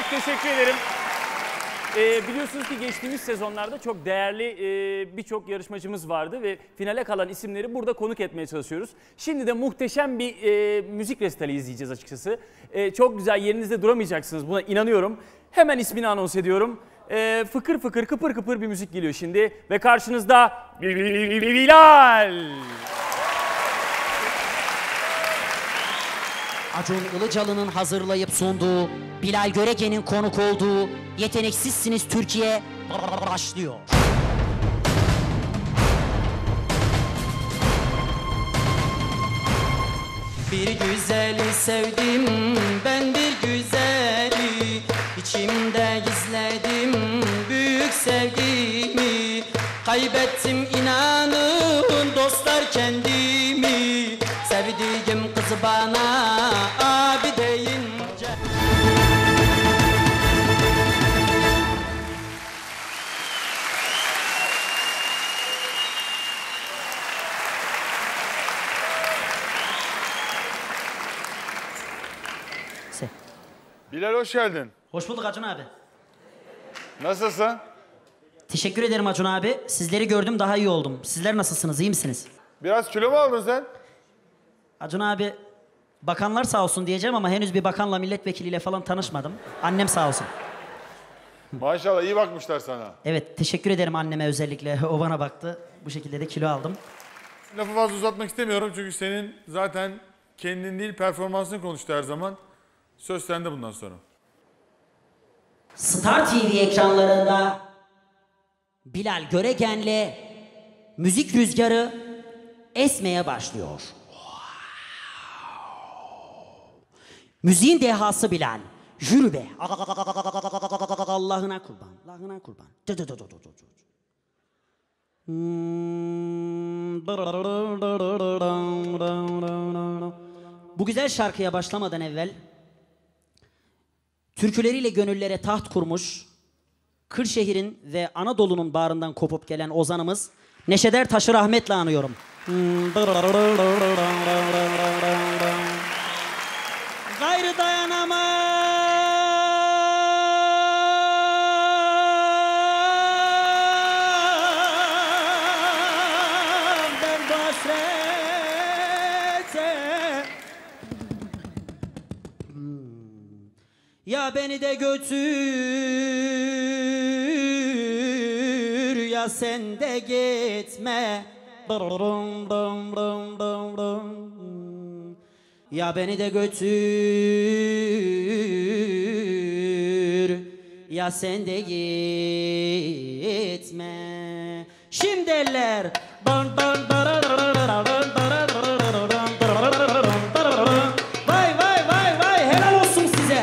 Çok teşekkür ederim. Biliyorsunuz ki geçtiğimiz sezonlarda çok değerli birçok yarışmacımız vardı ve finale kalan isimleri burada konuk etmeye çalışıyoruz. Şimdi de muhteşem bir müzik resitali izleyeceğiz açıkçası. Çok güzel, yerinizde duramayacaksınız, buna inanıyorum. Hemen ismini anons ediyorum. Fıkır fıkır, kıpır kıpır bir müzik geliyor şimdi ve karşınızda Bilal! Acun Ilıcalı'nın hazırlayıp sunduğu, Bilal Göregen'in konuk olduğu Yetenek Sizsiniz Türkiye başlıyor. Bir güzeli sevdim, ben bir güzeli içimde gizledim büyük sevgimi. Kaybettim inanın dostlar kendimi, sevdiğim kızı bana abi deyince. Bilal hoş geldin. Hoş bulduk Acun abi. Nasılsın? Teşekkür ederim Acun abi. Sizleri gördüm, daha iyi oldum. Sizler nasılsınız, iyi misiniz? Biraz kilo mu aldın sen? Acun abi, bakanlar sağ olsun diyeceğim ama henüz bir bakanla, milletvekiliyle falan tanışmadım. Annem sağ olsun. Maşallah iyi bakmışlar sana. Evet, teşekkür ederim anneme özellikle. O bana baktı. Bu şekilde de kilo aldım. Lafı fazla uzatmak istemiyorum çünkü senin zaten kendin değil performansını konuştu her zaman. Söz sende bundan sonra. Star TV ekranlarında Bilal Göregen'le müzik rüzgarı esmeye başlıyor. Müziğin dehası Bilal. Yürü be. Allah'ına kurban. Allah'ına kurban. Bu güzel şarkıya başlamadan evvel türküleriyle gönüllere taht kurmuş Kırşehir'in ve Anadolu'nun bağrından kopup gelen ozanımız Neşet Ertaş'ı rahmetle anıyorum. Gayrı dayanamam ben bu hasrete. Ya beni de götür ya sen de gitme. Ya beni de götür ya sen de gitme. Şimdi eller ban ban bara bara bara. Vay vay vay vay, helal olsun size.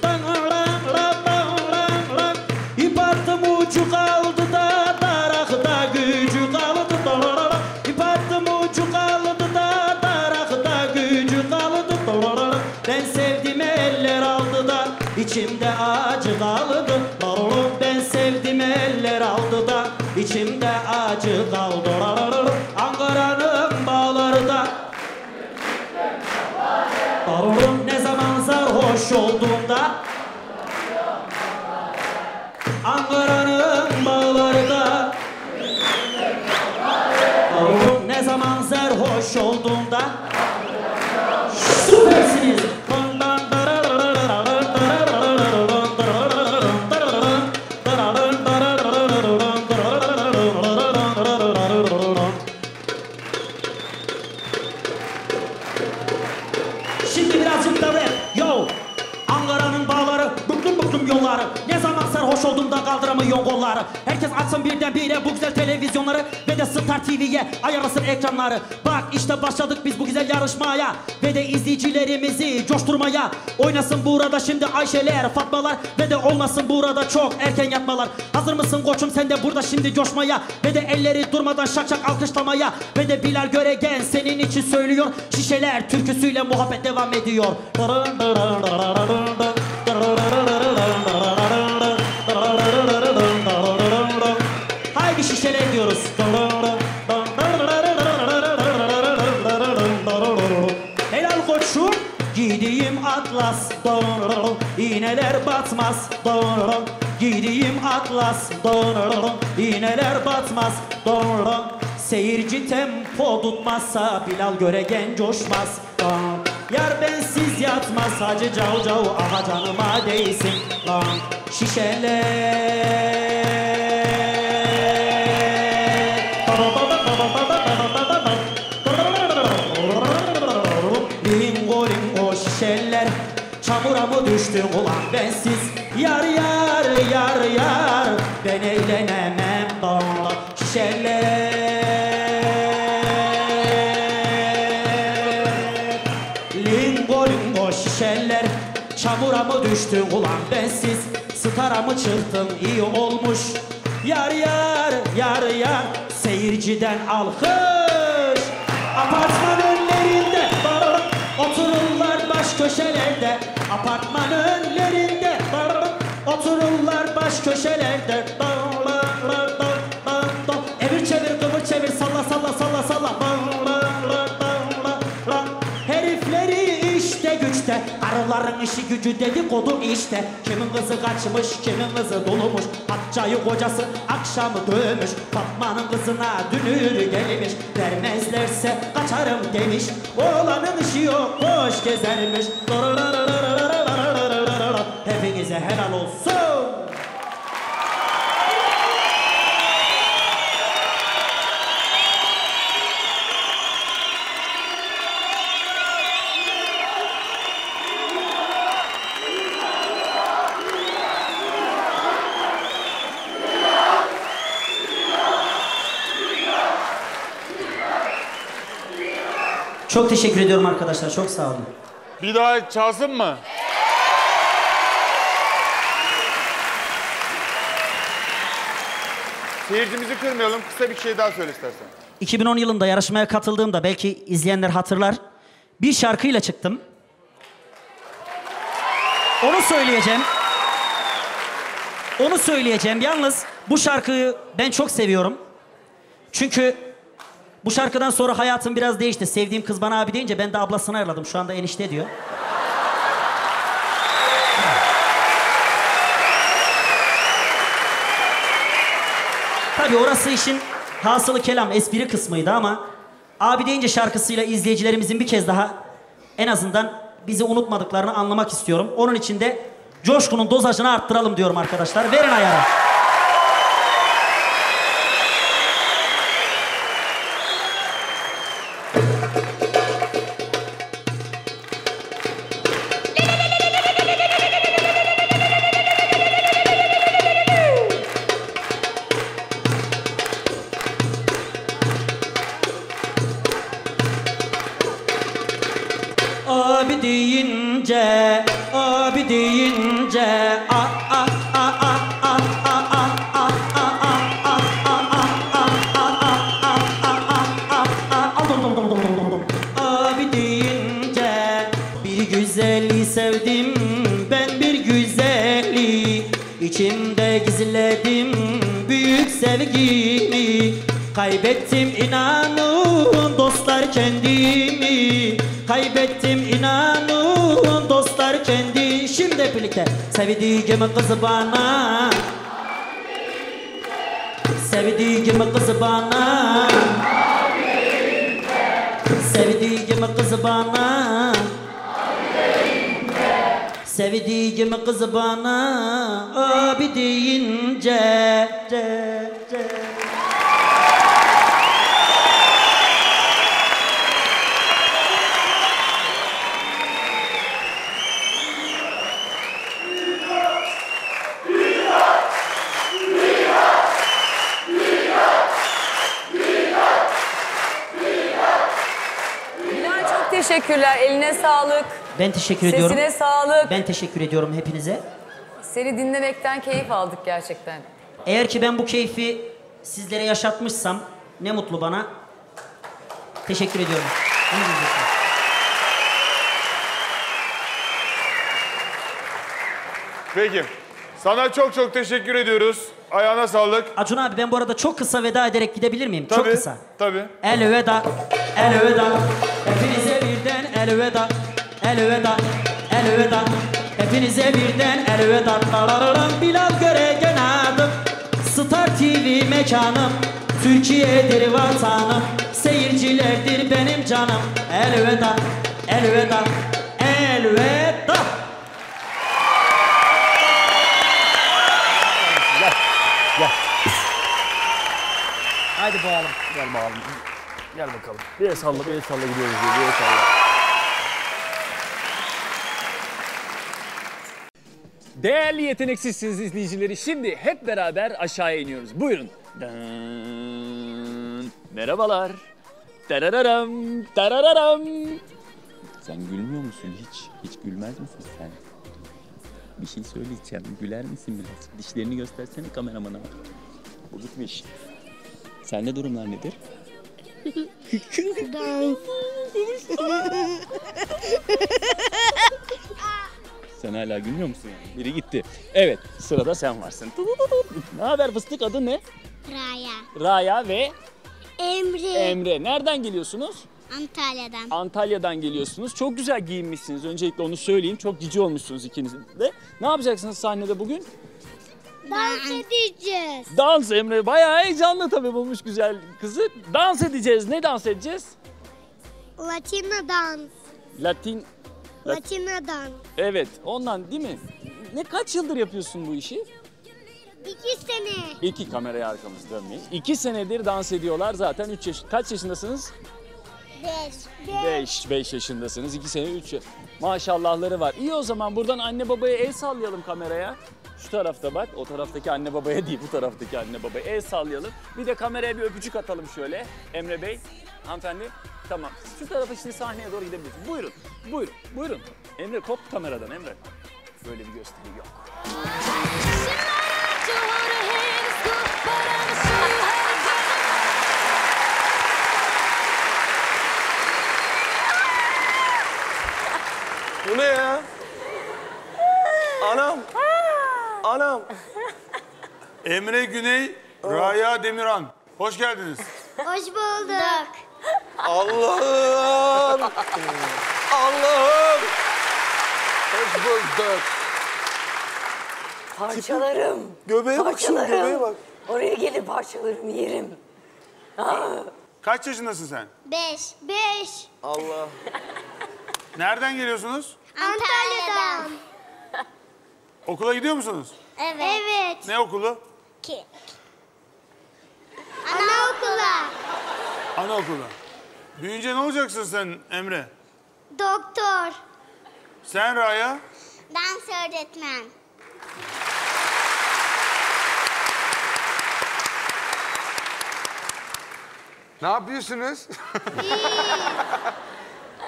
Ankara'nın bağları, bıktım bıktım yolları. Ne zaman sarhoş olduğumda kalk. kaldıramıyor kolları. Herkes açsın birdenbire bu güzel televizyonları ve de Star TV'ye ayarlasın ekranları. Bak işte başladık biz bu güzel yarışmaya ve de izleyicilerimizi coşturmaya. Oynasın burada şimdi Ayşeler, Fatmalar ve de olmasın burada çok erken yatmalar. Hazır mısın koçum sen de burada şimdi coşmaya ve de elleri durmadan şak şak alkışlamaya. Ve de Bilal Göregen senin için söylüyor, şişeler türküsüyle muhabbet devam ediyor. Haydi şişeler diyoruz. Helal koçum. Gideyim Atlas, iğneler batmaz. Gideyim Atlas, iğneler batmaz. Seyirci tempo tutmazsa Bilal Göregen coşmaz. Yar bensiz yatmaz hacı cav cav, aha canıma değsin. Şişeler lingo lingo şişeler, çamura mı düştün ulan bensiz? Yar yar yar yar, ben eğlenemem. Şişeler şişeler, çamura mı düştün ulan bensiz? Star'a mı çıktın iyi olmuş? Yar yar yar yar, seyirciden alkış. Apartman önlerinde otururlar baş köşelerde. Apartman önlerinde otururlar baş köşelerde. Evir çevir kıvır çevir, salla salla salla salla. Arıların işi gücü dedikodu işte. Kimin kızı kaçmış, kimin kızı dolmuş. Hatçayı kocası akşamı dövmüş. Fatma'nın kızına dünürü gelmiş. Vermezlerse kaçarım demiş. Oğlanın işi yok, boş gezermiş. Hepinize helal olsun. Çok teşekkür ediyorum arkadaşlar. Çok sağ olun. Bir daha çalsın mı? Seyircimizi kırmayalım. Kısa bir şey daha söyle istersen. 2010 yılında yarışmaya katıldığımda, belki izleyenler hatırlar, bir şarkıyla çıktım. Onu söyleyeceğim. Onu söyleyeceğim. Yalnız bu şarkıyı ben çok seviyorum. Çünkü bu şarkıdan sonra hayatım biraz değişti. Sevdiğim kız bana abi deyince ben de ablasını ayarladım. Şu anda enişte diyor. Tabii orası işin hasılı kelam, espri kısmıydı ama abi deyince şarkısıyla izleyicilerimizin bir kez daha en azından bizi unutmadıklarını anlamak istiyorum. Onun için de coşkunun dozajını arttıralım diyorum arkadaşlar. Verin ayarı. Sevdiğim kızı bana, sevdiğim kızı bana, sevdiğim kızı bana, sevdiğim kızı bana abi deyince. teşekkürler. Eline sağlık. Ben teşekkür ediyorum. Sesine sağlık. Ben teşekkür ediyorum hepinize. Seni dinlemekten keyif aldık gerçekten. Eğer ki ben bu keyfi sizlere yaşatmışsam ne mutlu bana. Teşekkür ediyorum. Peki. Sana çok çok teşekkür ediyoruz. Ayağına sağlık. Acun abi ben bu arada çok kısa veda ederek gidebilir miyim? Tabii, çok kısa. Tabii. Elveda, elveda. Hepinize birden elveda. Elveda, elveda. Hepinize birden elveda. Bilal Göregen adım. Star TV mekanım. Türkiye'dir vatanım. Seyircilerdir benim canım. Elveda, elveda, elveda. Haydi bağalım. Gel bağalım. Gel bakalım. Bir el salla, bir el salla gidiyoruz diye. Bir el salla. Değerli Yetenek Sizsiniz izleyicileri, şimdi hep beraber aşağıya iniyoruz. Buyurun. Dın. Merhabalar. Tarararam, tarararam. Sen gülmüyor musun hiç? Hiç gülmez misin sen? Bir şey söyleyeceğim. Güler misin biraz? Dişlerini göstersene kameramana. Bu gitmiş. Sende durumlar nedir? Sen hala gülmüyor musun yani? Biri gitti. Evet, sırada sen varsın. Ne haber fıstık, adı ne? Raya. Raya ve? Emre. Emre. Nereden geliyorsunuz? Antalya'dan. Antalya'dan geliyorsunuz. Çok güzel giyinmişsiniz. Öncelikle onu söyleyeyim. Çok cici olmuşsunuz ikiniz de. Ne yapacaksınız sahnede bugün? Dans edeceğiz. Dans, Emre bayağı heyecanlı tabii, bulmuş güzel kızı. Dans edeceğiz. Ne dans edeceğiz? Latino dans. Latino dans. Evet, ondan değil mi? Ne kaç yıldır yapıyorsun bu işi? 2 sene. İki kameraya arkamız dönmeyin. 2 senedir dans ediyorlar zaten. 3 yaş. Kaç yaşındasınız? 5 yaşındasınız. 2 sene 3 yaş. Maşallahları var. İyi, o zaman buradan anne babaya el sallayalım kameraya. Şu tarafta bak, o taraftaki anne babaya değil, bu taraftaki anne babaya el sallayalım. Bir de kameraya bir öpücük atalım şöyle. Emre Bey, hanımefendi, tamam. Şu tarafa, şimdi sahneye doğru gidebilirsiniz. Buyurun, buyurun, buyurun. Emre, kop kameradan Emre. Böyle bir gösteri yok. Bu ne ya? Anam. Anam. Emre Güney, Raya Demiran. Hoş geldiniz. Hoş bulduk. Allah'ım. Allah'ım. Hoş bulduk. Parçalarım. Göbeğe bak, parçalarım. Şu göbeğe bak. Oraya gelir parçalarım, yerim. Kaç yaşındasın sen? 5. Allah. Nereden geliyorsunuz? Antalya'dan. Okula gidiyor musunuz? Evet. Evet. Ne okulu? Ki. Anaokula. Anaokula. Büyünce ne olacaksın sen Emre? Doktor. Sen Raya? Dans öğretmen. Ne yapıyorsunuz?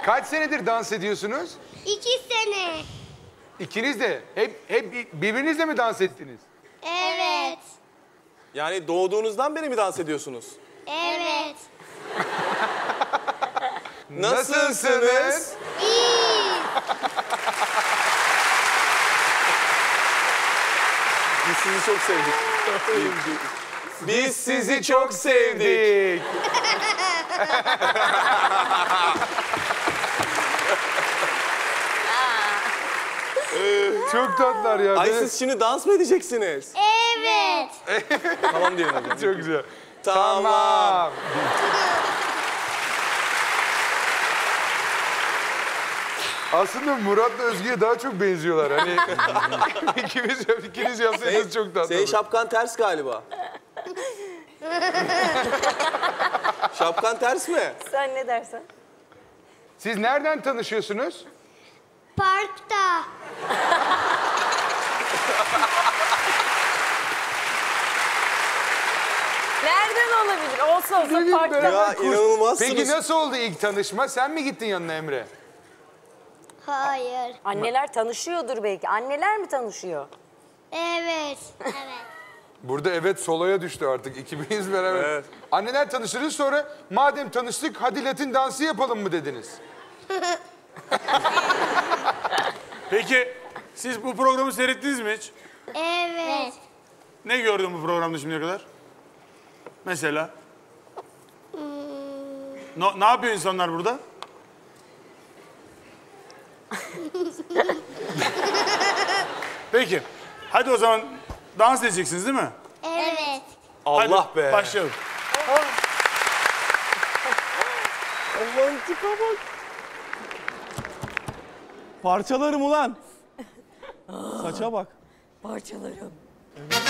Kaç senedir dans ediyorsunuz? 2 sene. İkiniz de hep birbirinizle mi dans ettiniz? Evet. Yani doğduğunuzdan beri mi dans ediyorsunuz? Evet. Nasılsınız? İyi. Biz sizi çok sevdik. Biz sizi çok sevdik. Çok tatlılar ya. Ay siz şimdi dans mı edeceksiniz? Evet. Tamam diyelim. Çok güzel. Tamam. Aslında Murat'la Özgü'ye daha çok benziyorlar. Hani ikiniz yapsanız çok tatlı. Senin şapkan ters galiba. Şapkan ters mi? Sen ne dersen. Siz nereden tanışıyorsunuz? Parkta. Nereden olabilir? Olsa parkta. İnanılmaz. Peki nasıl oldu ilk tanışma? Sen mi gittin yanına Emre? Hayır. Anneler tanışıyordur belki. Anneler mi tanışıyor? Evet. Evet. Burada evet solaya düştü artık. İkimiz beraber. Evet. Anneler tanışırız, sonra madem tanıştık hadi Latin dansı yapalım mı dediniz? Peki siz bu programı seyrettiniz mi hiç? Evet. Ne gördün bu programda şimdiye kadar? Mesela? Ne yapıyor insanlar burada? Peki. Hadi o zaman dans edeceksiniz değil mi? Evet. Allah hadi, be. Başlayalım. Allah'ım tipe bak. Parçalarım ulan. Saça bak. Parçalarım. Evet.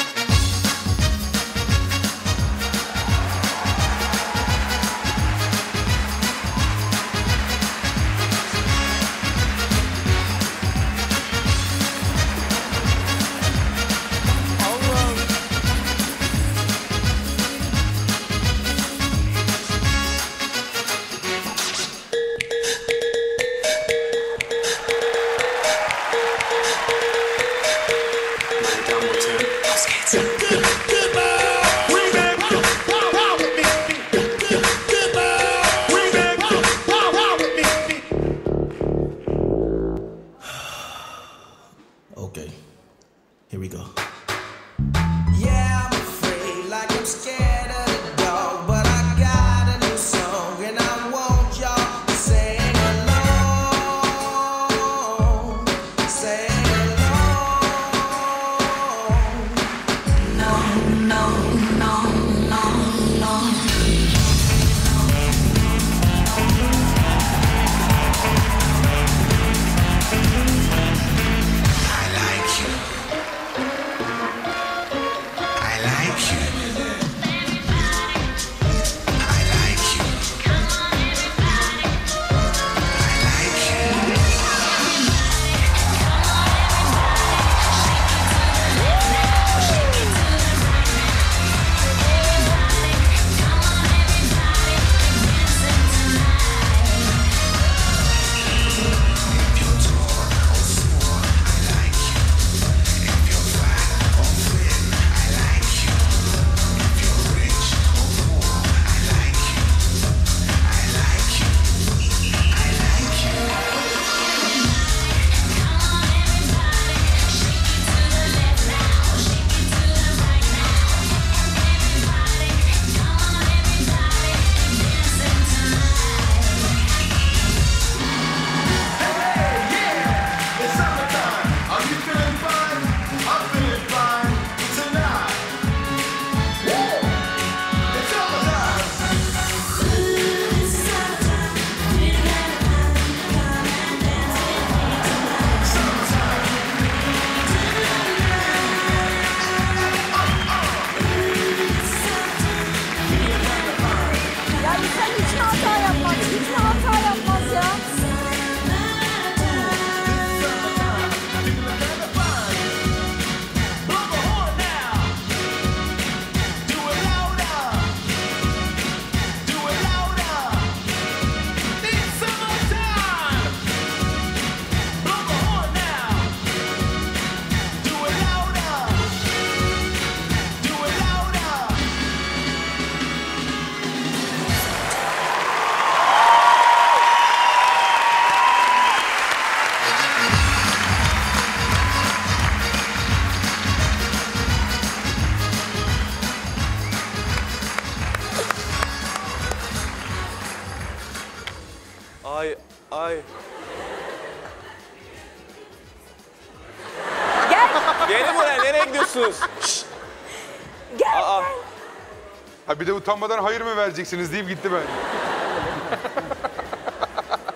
Bir de utanmadan hayır mı vereceksiniz deyip gitti bence.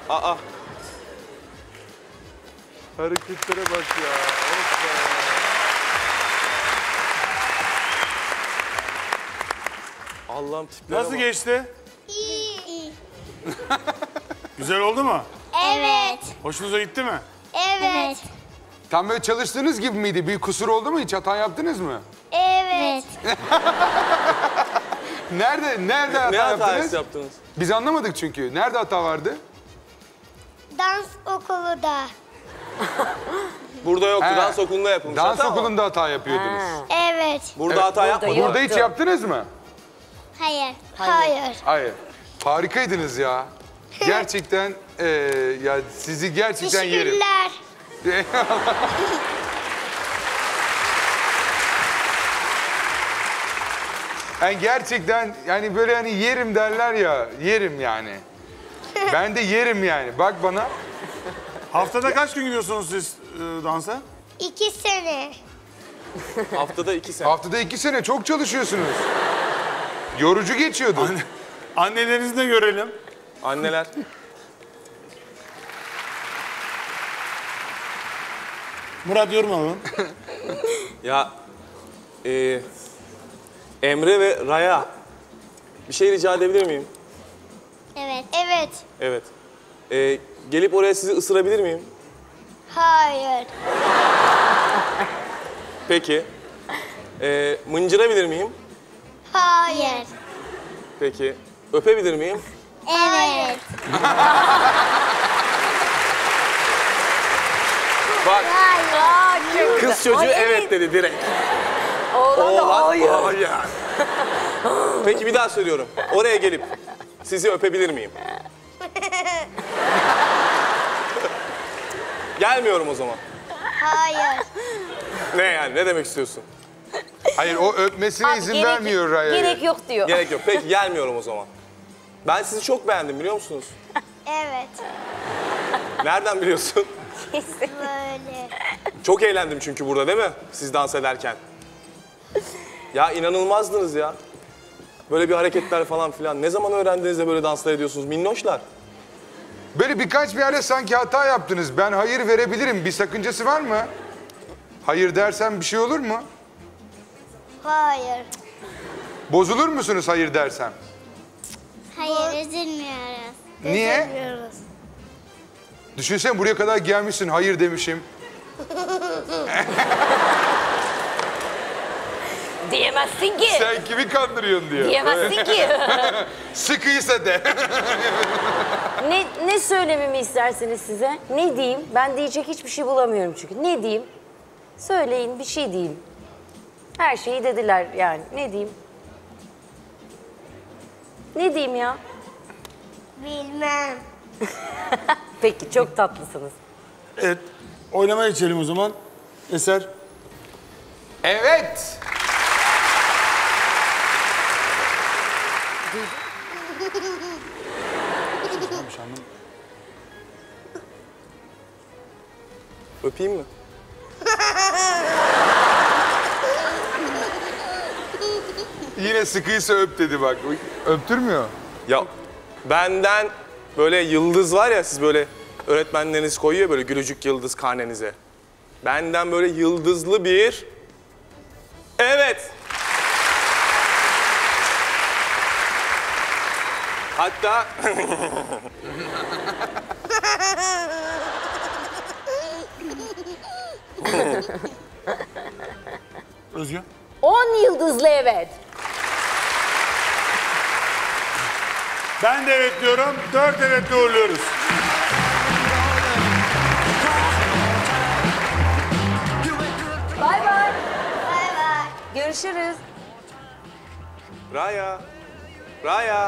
Aa. Hareketlere bak ya. Allah'ım tiplere bak. Nasıl geçti? İyi. Güzel oldu mu? Evet. Hoşunuza gitti mi? Evet. Tam böyle çalıştığınız gibi miydi? Bir kusur oldu mu hiç? Hata yaptınız mı? Evet. Nerede hata yaptınız? Biz anlamadık çünkü. Nerede hata vardı? Dans okulunda. Burada yoktu. Dans okulunda yapılmış. Dans okulunda hata yapıyordunuz. Evet. Burada hata yapmadınız. Burada hiç yaptınız mı? Hayır. Hayır. Harikaydınız ya. Gerçekten ya sizi gerçekten yerim. Teşekkürler. Yani gerçekten yani böyle hani yerim derler ya, yerim yani. Ben de yerim yani. Bak bana. Haftada kaç gün gidiyorsunuz siz dansa? 2 sene. Haftada 2 sene. Haftada 2 sene çok çalışıyorsunuz. Yorucu geçiyordu. Annelerinizi de görelim. Anneler. Murat yorum alalım. Ya Emre ve Raya, bir şey rica edebilir miyim? Evet. Evet. Gelip oraya sizi ısırabilir miyim? Hayır. Peki. Mıncırabilir miyim? Hayır. Peki. Öpebilir miyim? Evet. Bak. Kız çocuğu evet dedi direkt. Oğlan hayır. Peki bir daha söylüyorum. Oraya gelip sizi öpebilir miyim? Gelmiyorum o zaman. Hayır. Ne yani? Ne demek istiyorsun? Hayır, o öpmesine abi, izin vermiyor Raya. Gerek yok diyor. Gerek yok. Peki gelmiyorum o zaman. Ben sizi çok beğendim biliyor musunuz? Evet. Nereden biliyorsun? Kesin. Böyle. Çok eğlendim çünkü burada değil mi? Siz dans ederken. Ya inanılmazdınız ya. Böyle bir hareketler falan filan. Ne zaman öğrendiniz de böyle danslar ediyorsunuz minnoşlar? Böyle birkaç bir yerde sanki hata yaptınız. Ben hayır verebilirim. Bir sakıncası var mı? Hayır dersen bir şey olur mu? Hayır. Bozulur musunuz hayır dersem? Hayır, üzülmüyoruz. Niye? Üzülmüyoruz. Düşünsene buraya kadar gelmişsin, hayır demişim. Diyemezsin ki. Sen kimi kandırıyorsun diyor. Diyemezsin ki. Sıkıysa de. Ne söylememi isterseniz size? Ne diyeyim? Ben diyecek hiçbir şey bulamıyorum çünkü. Ne diyeyim? Söyleyin, bir şey diyeyim. Her şeyi dediler yani. Ne diyeyim? Ne diyeyim ya? Bilmem. Peki, çok tatlısınız. Evet, oynamaya geçelim o zaman. Eser. Evet. Öpeyim mi? Yine sıkıysa öp dedi bak. Öptürmüyor. Ya benden böyle yıldız var ya, siz böyle öğretmenleriniz koyuyor böyle gülücük yıldız karnenize. Benden böyle yıldızlı bir evet. Hatta Özgü. 10 yıldızlı evet. Ben de evet diyorum. 4 evetle uğurluyoruz. Bay bay. Görüşürüz. Raya. I'm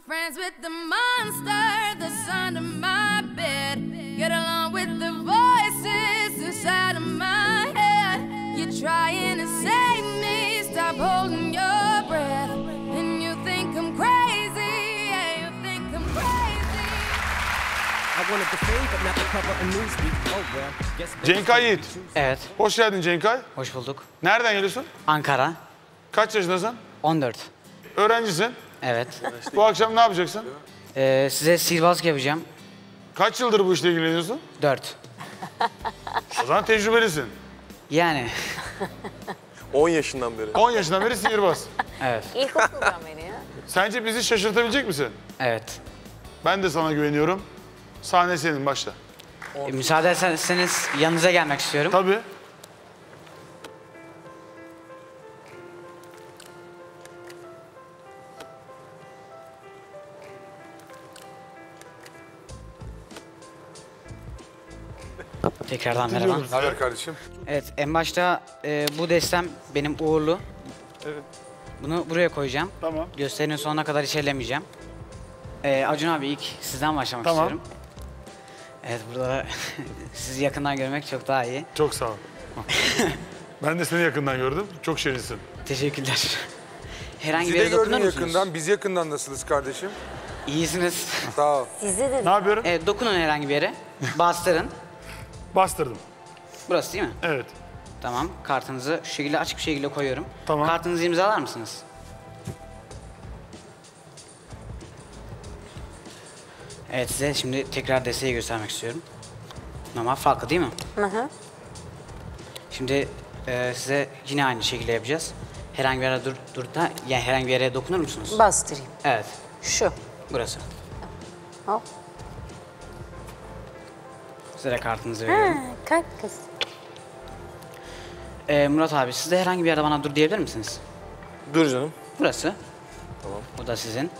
friends with the monster that's under my bed. Get along with the voices inside of my head. You're trying to save me, stop holding your breath. And you think I'm crazy, yeah, you think I'm crazy. I wanted the fame, but not the cover of Newsweek. Oh well, guess that's... Cenkay Yiğit. Evet. Hoş geldin Cenkay. Hoş bulduk. Nereden geliyorsun? Ankara. Kaç yaşındasın? 14. Öğrencisin? Evet. Bu akşam ne yapacaksın? Size sihirbazlık yapacağım. Kaç yıldır bu işle ilgileniyorsun? 4. O zaman tecrübelisin. Yani. 10 yaşından beri. 10 yaşından beri sihirbaz. Evet. İlkokuldan beri ya. Sence bizi şaşırtabilecek misin? Evet. Ben de sana güveniyorum. Sahne senin, başla. Müsaade ederseniz yanınıza gelmek istiyorum. Tabii. Tekrardan merhaba. Merhaba kardeşim. Evet, en başta bu destem benim uğurlu. Evet. Bunu buraya koyacağım. Tamam. Gösterinin sonuna kadar hiç ellemeyeceğim. Acun abi ilk sizden başlamak istiyorum. Evet, burada sizi yakından görmek çok daha iyi. Çok sağ ol. Ben de seni yakından gördüm. Çok şirinsin. Teşekkürler. Herhangi bir yere dokunur musunuz? Yakından, biz yakından nasılız kardeşim? İyisiniz. Sağ ol. Sizi de. Ne yapıyorum? Evet, dokunun herhangi bir yere. Bastırın. Bastırdım. Burası değil mi? Evet. Tamam, kartınızı şu şekilde açık bir şekilde koyuyorum. Tamam. Kartınızı imzalar mısınız? Evet, size şimdi tekrar desteği göstermek istiyorum. Ama farklı değil mi? Hı hı. Şimdi size yine aynı şekilde yapacağız. Herhangi bir yere yani herhangi bir yere dokunur musunuz? Bastırayım. Evet. Şu. Burası. Hop. Size kartınızı veriyorum. Kalp kız. Murat abi, siz de herhangi bir yerde bana dur diyebilir misiniz? Dur canım. Burası. Tamam. Bu da sizin.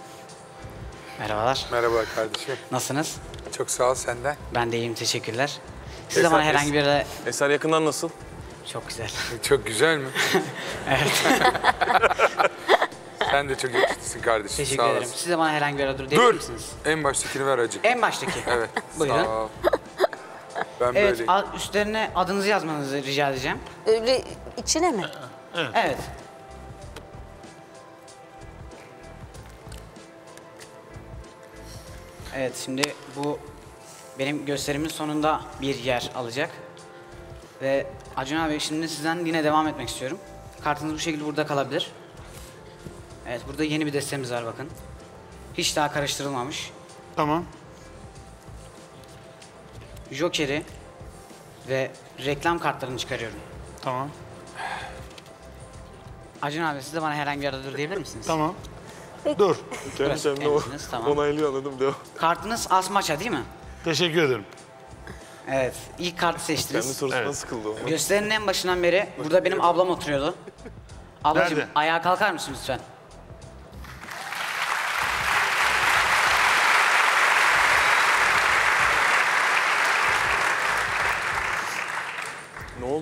Merhabalar. Merhaba kardeşim. Nasılsınız? Çok sağ ol, senden. Ben de iyiyim, teşekkürler. Siz de bana herhangi bir yerde... Eser yakından nasıl? Çok güzel. Çok güzel mi? Evet. Sen de çok yakışıklısın kardeşim. Teşekkür ederim. Siz de bana herhangi bir yere dur diyebilir misiniz? En baştakini ver hacı. En baştaki? Evet. Buyurun. Sağ ol. Ben evet, üstlerine adınızı yazmanızı rica edeceğim. Öyle içine mi? Evet. Evet. Evet, şimdi bu benim gösterimin sonunda bir yer alacak. Ve Acun abi, şimdi sizden yine devam etmek istiyorum. Kartınız bu şekilde burada kalabilir. Evet, burada yeni bir destemiz var, bakın. Hiç daha karıştırılmamış. Tamam. Joker'i ve reklam kartlarını çıkarıyorum. Tamam. Acun abi, siz de bana herhangi bir yerde dur diyebilir misiniz? Tamam. Dur. Kendisini onaylıyor, anladım. Devam. Kartınız asmaça değil mi? Teşekkür ederim. Evet, ilk kartı seçtiniz. Kendi sorusuna sıkıldı o. Gösterinin en başından beri burada benim ablam oturuyordu. Ablacığım, ayağa kalkar mısın lütfen?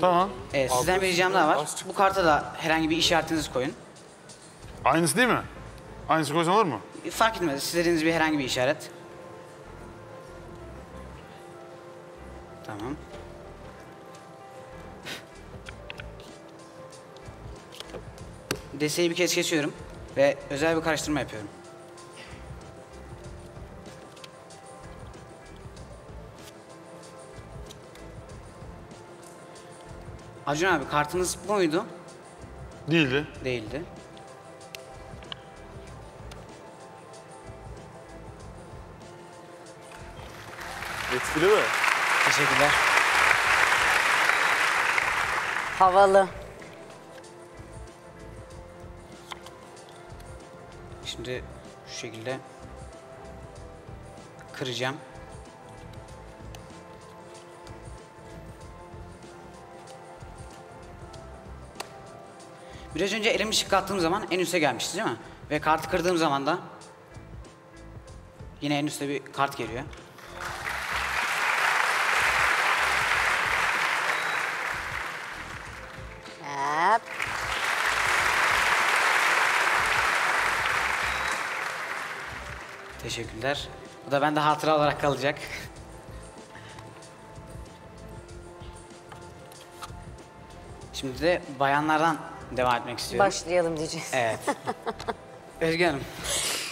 Tamam. Sizden bir ricam daha var. Bu karta da herhangi bir işaretinizi koyun. Aynısı değil mi? Aynısı koysan olur mu? Fark etmez. Sizleriniz bir herhangi bir işaret. Tamam. Desteği bir kez kesiyorum ve özel bir karıştırma yapıyorum. Acun abi, kartınız bu muydu? Değildi. Değildi. Etkili mi? Teşekkürler. Havalı. Şimdi şu şekilde kıracağım. Biraz önce elimi çıkarttığım zaman en üste gelmişti değil mi? Ve kartı kırdığım zaman da yine en üstte bir kart geliyor. Yap. Teşekkürler. Bu da bende hatıra olarak kalacak. Şimdi de bayanlardan devam etmek istiyorum. Başlayalım diyeceğiz. Evet. Özgü Hanım,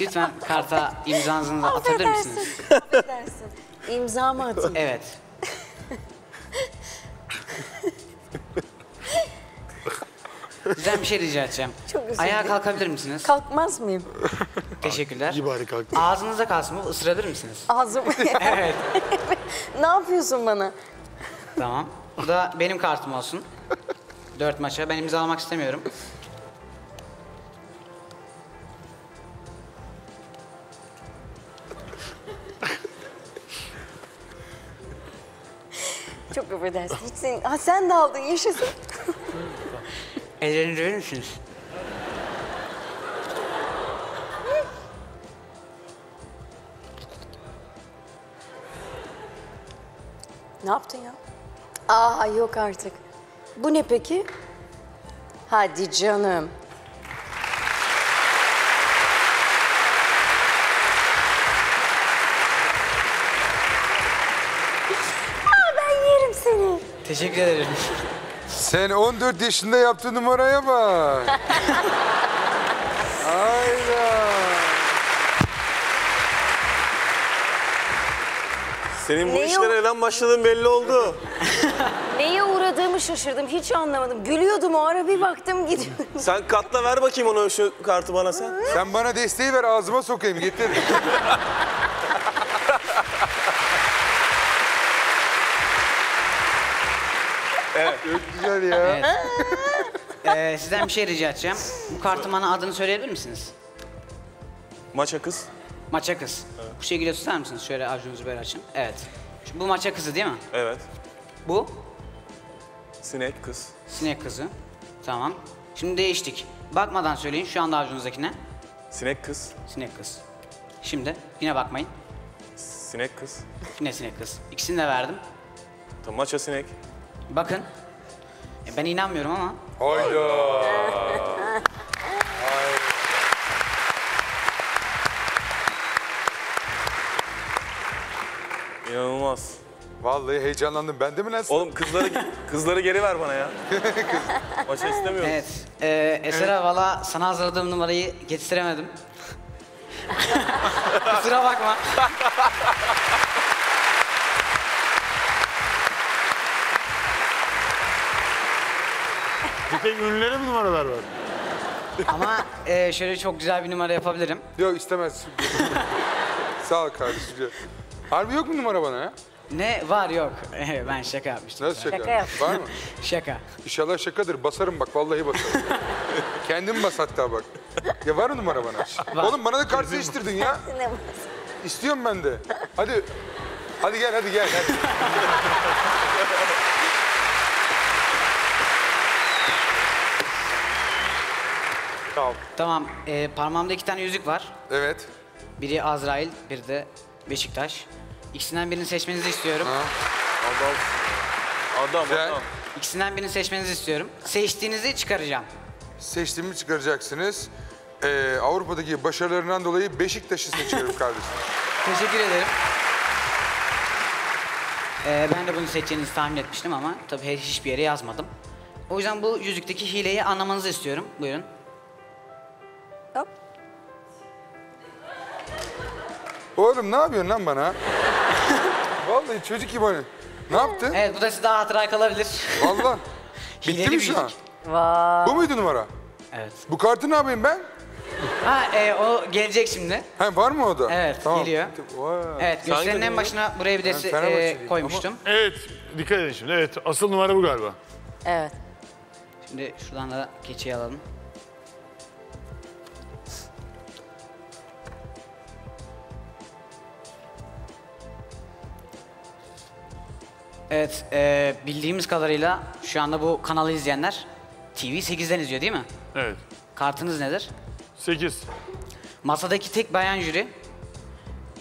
lütfen karta imzanızı atabilir misiniz? Affedersin. İmzamı atayım. Evet. Sizden bir şey rica edeceğim. Çok güzel. Ayağa kalkabilir misiniz? Kalkmaz mıyım? Teşekkürler. İyi bari kalktım. Ağzınıza kalsın mı? Isırabilir misiniz? Ağzım. Evet. Ne yapıyorsun bana? Tamam. Bu da benim kartım olsun. 4 maça. Ben imzalamak istemiyorum. Çok affedersin. Hiç senin... Ha, sen de aldın, yaşasın. Ellerinizi verir misiniz? Ne yaptın ya? Aa, yok artık. Bu ne peki? Hadi canım. Teşekkür ederim. Sen 14 yaşında yaptığın numaraya bak. Aynen. Senin bu işlere neden başladığın belli oldu. Neye uğradığımı şaşırdım, hiç anlamadım. Gülüyordum o ara, bir baktım gidiyorum. Sen katla, ver bakayım onu, şu kartı bana sen. Sen bana desteği ver, ağzıma sokayım, getir. Evet. Çok güzel ya. Evet. Sizden bir şey rica edeceğim. Bu kartın bana adını söyleyebilir misiniz? Maça kız. Maça kız. Evet. Bu şekilde tutar mısınız? Şöyle avucunuzu böyle açın. Evet. Şimdi bu maça kızı değil mi? Evet. Bu? Sinek kız. Sinek kızı. Tamam. Şimdi değiştik. Bakmadan söyleyin şu anda avucunuzdaki ne? Sinek kız. Sinek kız. Şimdi yine bakmayın. Sinek kız. Yine sinek kız. İkisini de verdim. Tamam, maça sinek. Bakın, ben inanmıyorum ama... Hayda! İnanılmaz. Vallahi heyecanlandım. Ben de mi lan? Oğlum kızları geri ver bana ya. Maça istemiyorum. Evet, Esra, evet. Valla sana hazırladığım numarayı getiremedim. Kusura bakma. Pek ünlülere mi numaralar var? Ama şöyle çok güzel bir numara yapabilirim. Yok, istemezsin. Sağ ol kardeşim. Harbi yok mu numara bana ya? Ne var yok. Ben şaka yapmıştım. Nasıl şaka? Şaka yaptım. Var mı? Şaka. İnşallah şakadır. Basarım bak, vallahi basarım. Kendim bas hatta bak. Ya var mı numara bana? Var. Oğlum bana da kart değiştirdin ya. İstiyorum ben de. Hadi. Hadi gel, hadi gel. Hadi. Tamam. Tamam. Parmağımda 2 tane yüzük var. Evet. Biri Azrail, biri de Beşiktaş. İkisinden birini seçmenizi istiyorum. Ha. Adam. İkisinden birini seçmenizi istiyorum. Seçtiğinizi çıkaracağım. Seçtiğimi çıkaracaksınız. Avrupa'daki başarılarından dolayı Beşiktaş'ı seçiyorum kardeşim. Teşekkür ederim. Ben de bunu seçeceğinizi tahmin etmiştim ama tabii hiçbir yere yazmadım. O yüzden bu yüzükteki hileyi anlamanızı istiyorum. Buyurun. Hop. Oğlum ne yapıyorsun lan bana? Vallahi çocuk gibi hani. Ne yaptın? Evet, bu da size daha hatıra kalabilir. Vallahi. Bitti mi şu an? Vay. Bu muydu numara? Evet. Bu kartı ne yapayım ben? Ha, o gelecek şimdi. He, var mı o da? Evet, tamam. Geliyor. Vay. Evet, gösterinin en başına buraya bir de koymuştum. Ama... Evet, dikkat edin şimdi. Evet, asıl numara bu galiba. Evet. Şimdi şuradan da keçiyi alalım. Evet, bildiğimiz kadarıyla şu anda bu kanalı izleyenler TV 8'den izliyor değil mi? Evet. Kartınız nedir? 8. Masadaki tek bayan jüri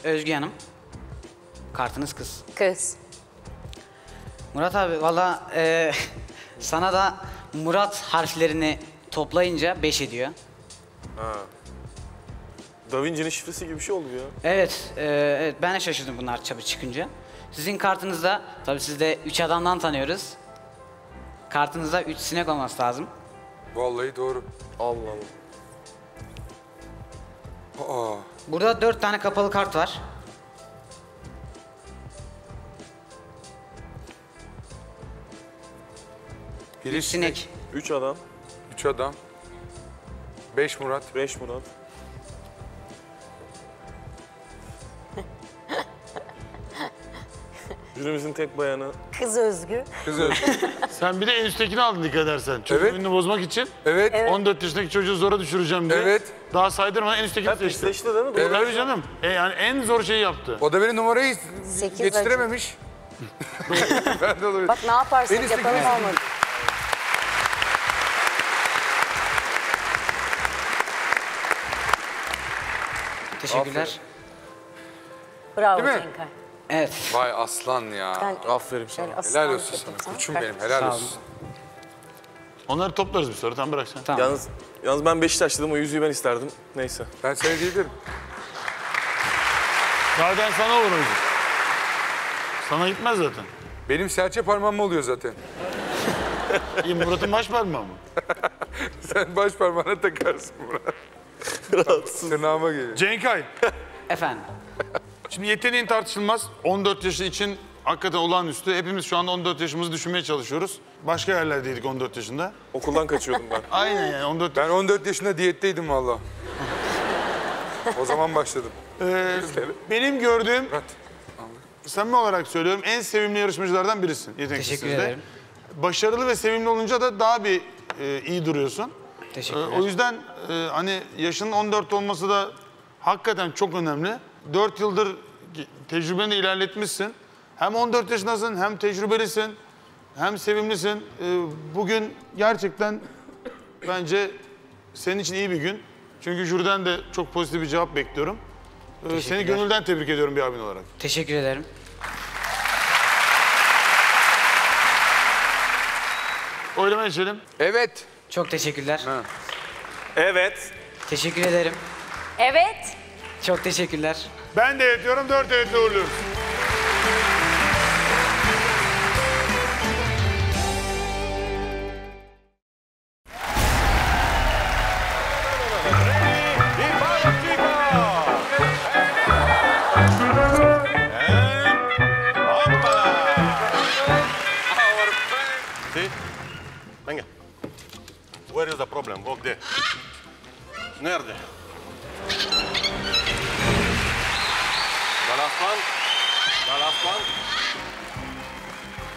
Özgü Hanım. Kartınız kız. Kız. Murat abi, valla sana da Murat harflerini toplayınca 5 ediyor. Ha. Da Vinci'nin şifresi gibi bir şey oldu ya. Evet, evet, ben de şaşırdım bunlar çabuk çıkınca. Sizin kartınızda, tabii siz de 3 adamdan tanıyoruz. Kartınızda 3 sinek olması lazım. Vallahi doğru. Allah Allah. Aa. Burada 4 tane kapalı kart var. Biri 3 sinek. 3 adam. 3 adam. 5 Murat. 5 Murat. Jürimizin tek bayanı. Kız Özgü. Kız Özgü. Sen bir de en üsttekini aldın dikkat edersen. Çocuğun ününü bozmak için. Evet. 14 yaşındaki çocuğu zora düşüreceğim diye. Evet. Daha saydırmadan en üsttekini seçti. Seçti değil mi? Evet. Tabii canım. Yani en zor şeyi yaptı. O da beni numarayı yetiştirememiş. olsun. Bak ne yaparsak yapalım olmadı. Teşekkürler. Aferin. Bravo Cenkay. Evet. Vay aslan ya. Ben, aferin sana. Helal olsun sana. Koçum benim, helal olsun. Onları toplarız bir sonra, tam bırak sen. Tamam. Yalnız ben Beşiktaşlıydım, o yüzüğü ben isterdim. Neyse. Ben seni değildim. Zaten sana olur o. Sana gitmez zaten. Benim serçe parmağım mı oluyor zaten? İyi, Murat'ın baş parmağı mı? Sen baş parmağına takarsın Murat. Rahatsız. Tırnağıma geliyor. Cenkay. Efendim. Şimdi yeteneğin tartışılmaz. 14 yaşı için hakikaten olağanüstü. Hepimiz şu anda 14 yaşımızı düşünmeye çalışıyoruz. Başka yerlerdeydik 14 yaşında. Okuldan kaçıyordum ben. Aynen yani 14 yaşında. Ben 14 yaşında diyetteydim vallahi. O zaman başladım. Benim gördüğüm, samimi olarak söylüyorum, en sevimli yarışmacılardan birisin. Yetenek Teşekkür sizde. Ederim. Başarılı ve sevimli olunca da daha bir iyi duruyorsun. Teşekkürler. O yüzden hani yaşının 14 olması da hakikaten çok önemli. 4 yıldır tecrübeni ilerletmişsin. Hem 14 yaşındasın, hem tecrübelisin, hem sevimlisin. Bugün gerçekten bence senin için iyi bir gün. Çünkü jüriden de çok pozitif bir cevap bekliyorum. Seni gönülden tebrik ediyorum bir abin olarak. Teşekkür ederim. Oylama geçelim. Evet. Çok teşekkürler. Ha. Evet. Teşekkür ederim. Evet. Çok teşekkürler. Ben de evet diyorum, 4 evetle uğurluyoruz. Problem. Bak de. Nerede? Galasman. Galasman.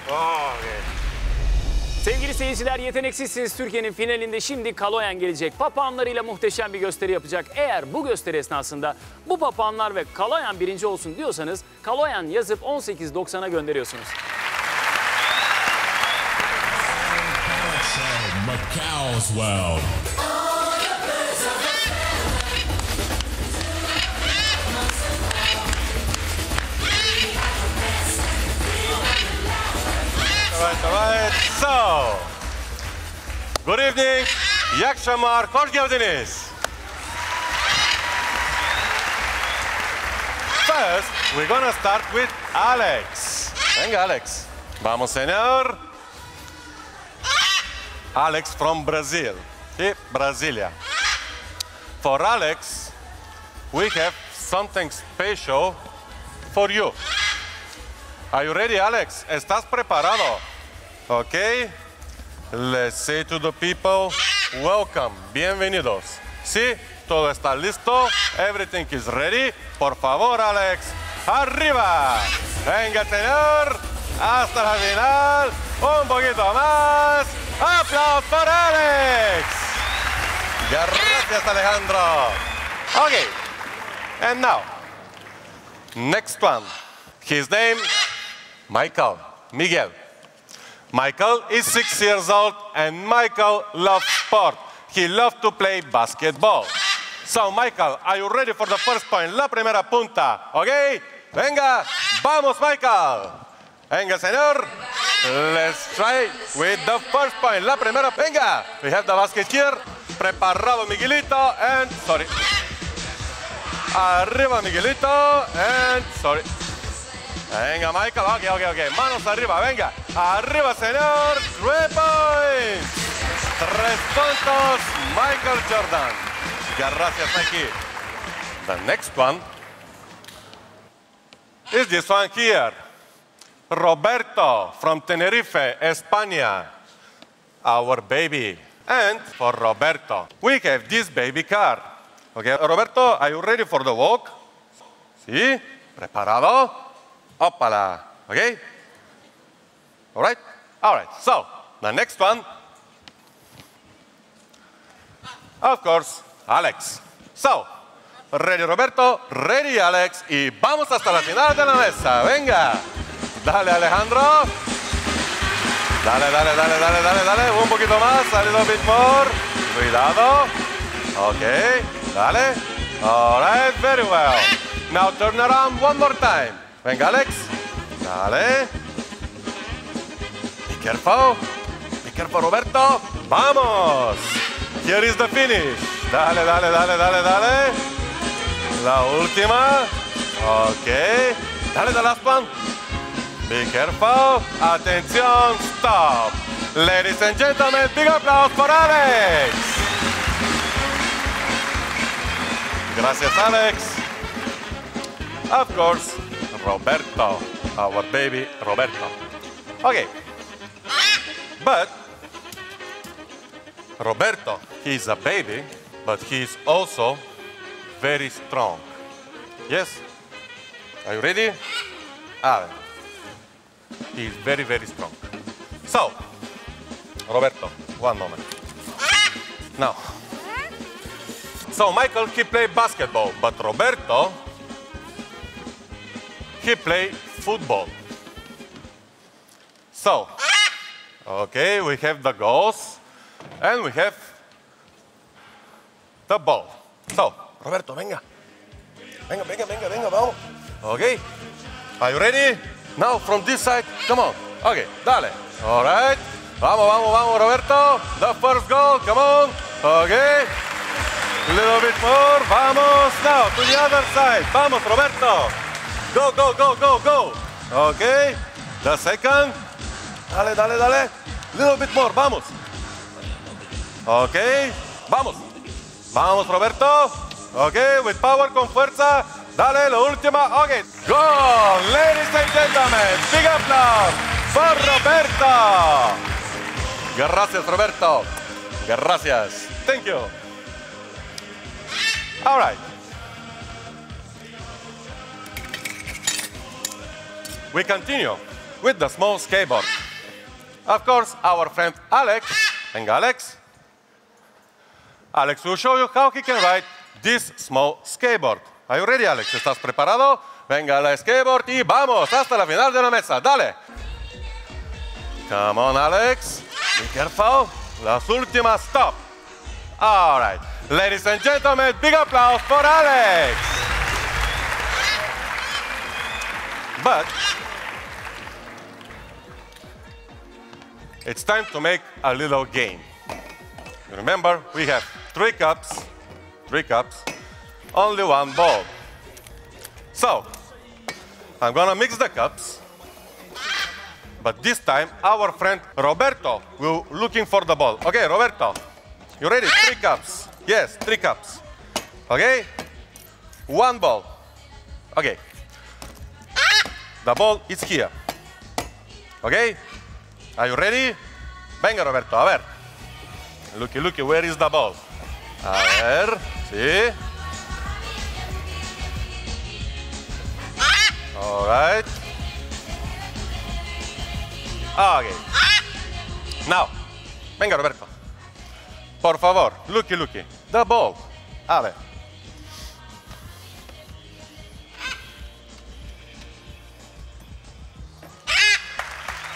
Evet. Sevgili seyirciler, Yetenek Sizsiniz Türkiye'nin finalinde şimdi Kaloyan gelecek. Papağanlarıyla muhteşem bir gösteri yapacak. Eğer bu gösteri esnasında bu papağanlar ve Kaloyan birinci olsun diyorsanız Kaloyan yazıp 18.90'a gönderiyorsunuz. Macau's world. All right. So, good evening. Yakşamlar, hoş geldiniz. First, we're gonna start with Alex. Venga, Alex. Vamos, señor. Alex from Brazil, Brasilia. For Alex, we have something special for you. Are you ready, Alex? ¿Estás preparado? Okay. Let's say to the people, welcome, bienvenidos. Sí, todo está listo, everything is ready. Por favor, Alex, arriba. Venga, señor, hasta el final, un poquito más. ¡Aplausos para Alex! Gracias, Alejandro. Okay, and now, next one. His name, Michael, Miguel. Michael is 6 years old, and Michael loves sport. He loves to play basketball. So, Michael, are you ready for the first point? La primera punta, okay? Venga, vamos, Michael. Venga, señor. Let's try with the first point. La primera, venga. We have the basket here. Preparado Miguelito and sorry. Arriba Miguelito and sorry. Venga Michael. Okay. Manos arriba, venga. Arriba señor. 3 points. 3 puntos. Michael Jordan. Gracias Mikey. The next one is this one here. Roberto from Tenerife, España, our baby. And for Roberto, we have this baby car. Okay, Roberto, are you ready for the walk? Sí, preparado. Opala, okay? All right, so the next one. Of course, Alex. So, ready Roberto, ready Alex, y vamos hasta la final de la mesa, venga. Dale, Alejandro. Dale, dale. Un poquito más. A little bit more. Cuidado. Okay. Dale. All right. Very well. Now turn around one more time. Venga, Alex. Dale. Be careful. Be careful, Roberto. Vamos. Here is the finish. Dale, dale. La última. Okay. Dale, the last one. Be careful. Attention. Stop. Ladies and gentlemen, big applause for Alex. Gracias, Alex. Of course, Roberto, our baby Roberto. Okay. But Roberto, he's a baby, but he's also very strong. Yes? Are you ready? Ah, he's very strong. So, Roberto, one moment. Now, so Michael, he played basketball, but Roberto, he played football. So, okay, we have the goals and we have the ball. So, Roberto, venga. Venga, vamos. Okay, are you ready? Now from this side, come on. Okay, dale. All right. Vamos, Roberto. The first goal, come on. Okay. A little bit more. Vamos. Now to the other side. Vamos, Roberto. Go. Okay. The second. Dale. A little bit more. Vamos. Okay. Vamos, Roberto. Okay, with power, con fuerza. Dale, la última. Okay. Goal. Ladies and gentlemen, big applause for Roberto. Gracias, Roberto. Gracias. Thank you. All right. We continue with the small skateboard. Of course, our friend Alex. And Alex. Alex will show you how he can ride this small skateboard. Are you ready, Alex? ¿Estás preparado? Venga, la skateboard y vamos hasta la final de la mesa. Dale. Come on, Alex. Be careful. Las últimas. Stop. All right. Ladies and gentlemen, big applause for Alex. But it's time to make a little game. Remember, we have three cups, only one ball. So, I'm gonna mix the cups, but this time our friend Roberto will looking for the ball. Okay, Roberto, you ready? Three cups. Yes, three cups. Okay, one ball. Okay, the ball is here. Okay, are you ready? Venga, Roberto, a ver. Looky, where is the ball? A ver, sí. All right. Okay. Now, venga, Roberto. Por favor, looky. The ball. A ver.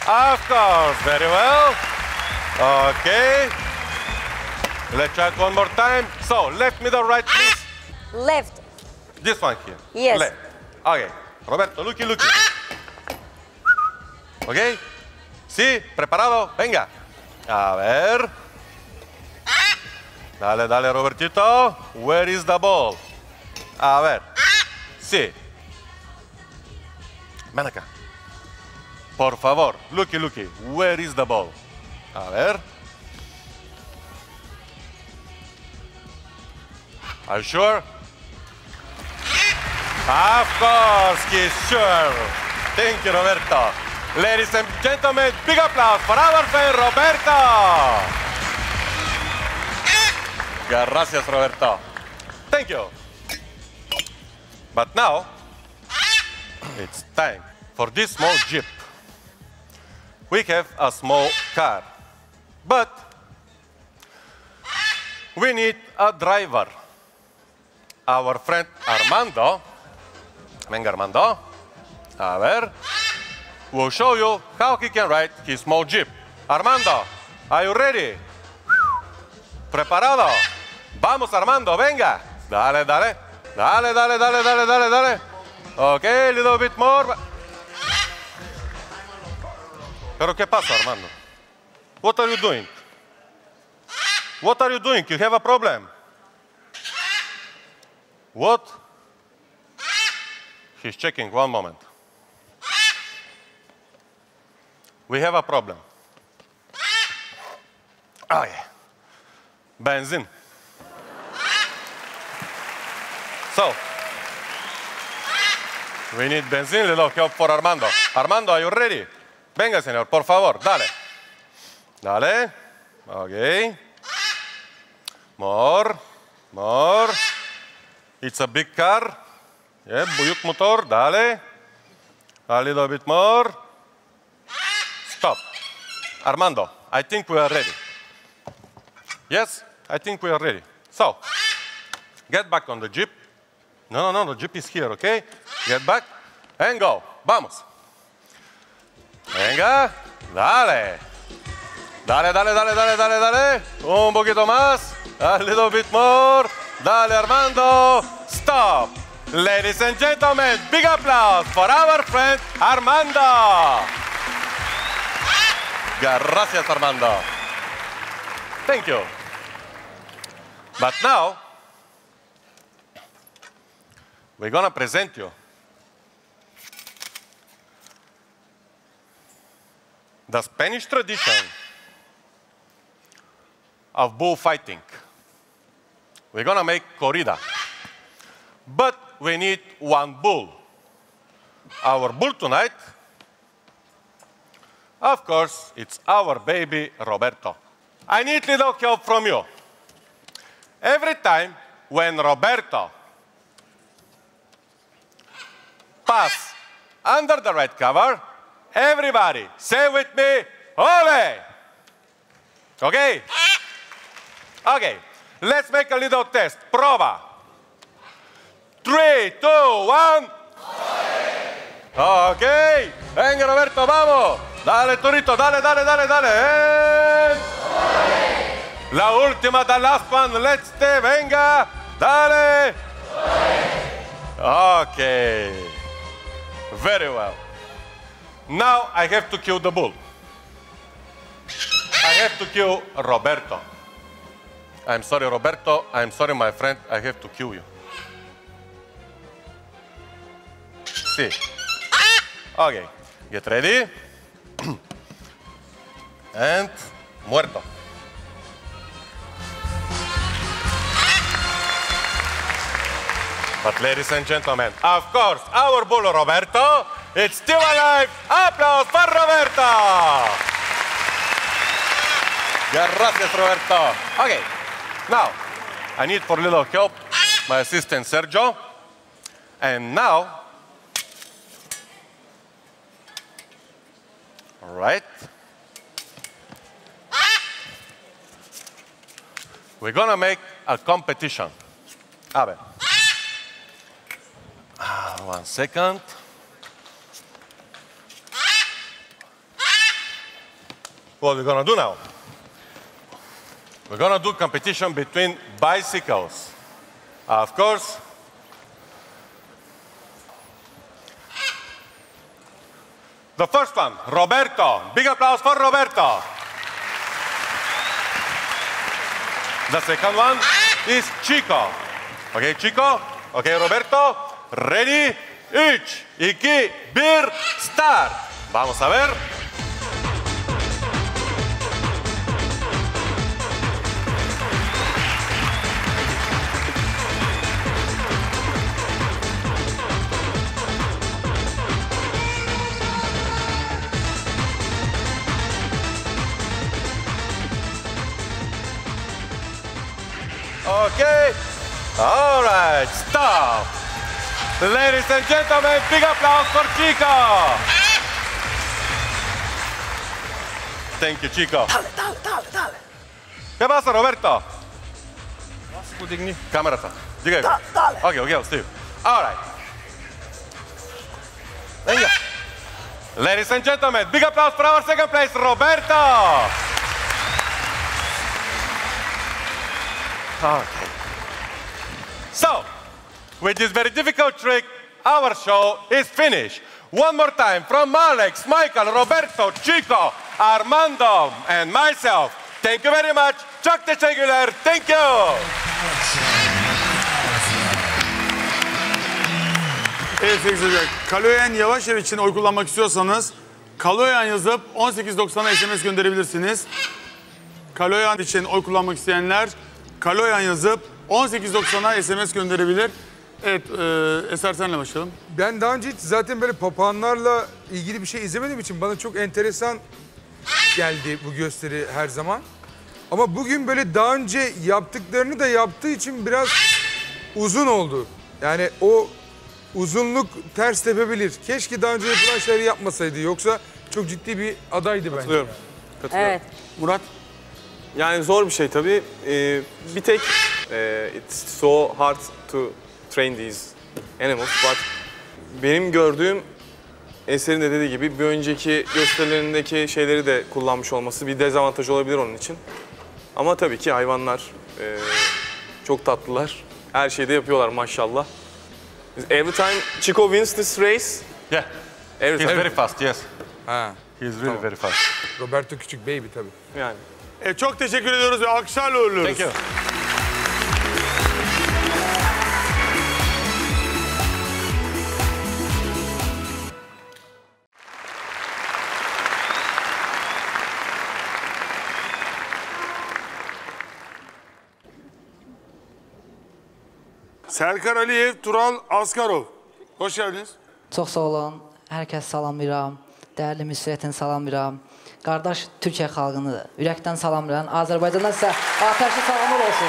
Of course, very well. Okay. Let's check one more time. So, left, middle, right, please. Left. This one here. Yes. Left. Okay. Roberto, looky. Okay. Sí, preparado. Venga. A ver. Dale, Robertito. Where is the ball? A ver. Sí. Ven acá. Por favor. Looky. Where is the ball? A ver. Are you sure? Of course, he's sure. Thank you, Roberto. Ladies and gentlemen, big applause for our friend Roberto. Gracias, Roberto. Thank you. But now, it's time for this small Jeep. We have a small car, but we need a driver. Our friend Armando. Venga, Armando. A ver. will show you how he can ride his small jeep. Armando, are you ready? Preparado? Vamos, Armando, venga. Dale, dale. Dale, dale, dale, dale, dale, dale. Okay, a little bit more. Pero ¿qué pasa, Armando? What are you doing? What are you doing? You have a problem. What? He's checking. One moment. We have a problem. Oh, yeah. Benzin. So, we need benzin. Little help for Armando. Armando, are you ready? Venga, señor, por favor, dale. Dale. Okay. More. More. It's a big car. Yeah, büyük motor, dale. A little bit more. Stop. Armando, I think we are ready. Yes, I think we are ready. So, get back on the Jeep. No, no, no, the Jeep is here, okay? Get back and go. Vamos. Venga, dale. Dale, dale, dale, dale, dale, dale. Un poquito más. A little bit more. Dale, Armando. Stop. Ladies and gentlemen, big applause for our friend Armando. Gracias, Armando. Thank you. But now, we're going to present you the Spanish tradition of bullfighting. We're going to make corrida. But we need one bull. Our bull tonight, of course, it's our baby Roberto. I need a little help from you. Every time when Roberto passes under the red cover, everybody say with me, ole! Okay? Okay. Let's make a little test. Prova. 3, 2, 1. Ok. Venga, Roberto, vamos. Dale, Turito. Dale, dale, dale, dale. La última, the last one. Let's stay. Venga. Dale. Ok. Very well. Now I have to kill the bull. I have to kill Roberto. I'm sorry, Roberto. I'm sorry, my friend. I have to kill you. See. Okay. Get ready. And muerto. But ladies and gentlemen, of course, our bull Roberto is still alive. Applause for Roberto. Gracias, Roberto. Okay. Now, I need for a little help, my assistant Sergio. And now, all right, we're gonna make a competition. Abe, 1 second. What we're gonna do now? We're going to do competition between bicycles. Of course, the first one, Roberto. Big applause for Roberto. The second one is Chico. Okay, Chico. Okay, Roberto. Ready? 3, 2, 1, start. Vamos a ver. Okay, all right, stop. Ladies and gentlemen, big applause for Chico. Thank you, Chico. Dale, dale, dale, dale. ¿Qué pasa, Roberto? Cámara, dale. Okay, Steve. All right. Venga. Ladies and gentlemen, big applause for our second place, Roberto! Okay. So, with this very difficult trick, our show is finished. One more time, from Alex, Michael, Roberto, Chico, Armando, and myself. Thank you very much. Çok teşekkürler. Thank you. Evet sevgili Kaloyan yavaş ev için oy kullanmak istiyorsanız Kaloyan yazıp 1890'a SMS gönderebilirsiniz. Kaloyan için oy kullanmak isteyenler Kaloyan yazıp 1890'a SMS gönderebilir. Evet, Eser senle başlayalım. Ben daha önce hiç zaten böyle papağanlarla ilgili bir şey izlemediğim için bana çok enteresan geldi bu gösteri her zaman. Ama bugün böyle daha önce yaptıklarını da yaptığı için biraz uzun oldu. Yani o uzunluk ters tepebilir. Keşke daha önce yapılan şeyleri yapmasaydı. Yoksa çok ciddi bir adaydı bence. Katılıyorum. Evet. Murat? Yani zor bir şey tabii. Bir tek it's so hard to train these animals, but benim gördüğüm Eser'in de dediği gibi bir önceki gösterilerindeki şeyleri de kullanmış olması bir dezavantaj olabilir onun için. Ama tabii ki hayvanlar çok tatlılar. Her şeyi de yapıyorlar maşallah. Every time Chico wins this race. Yeah. Every time. He's very fast, yes. Ha. He's really tamam. Very fast. Roberto küçük baby tabii. Yani. Çok teşekkür ediyoruz ve alkışlarla uğurluyoruz. Thank you. Serkan Aliyev, Tural Askarov. Hoş geldiniz. Çok sağ olun. Herkes salamlayıram. Değerli müsriyetin salamlayıram. Kardeş Türkiye halkını yürekten salamlayıram. Azerbaycan'dan size ateşli salamlar olsun.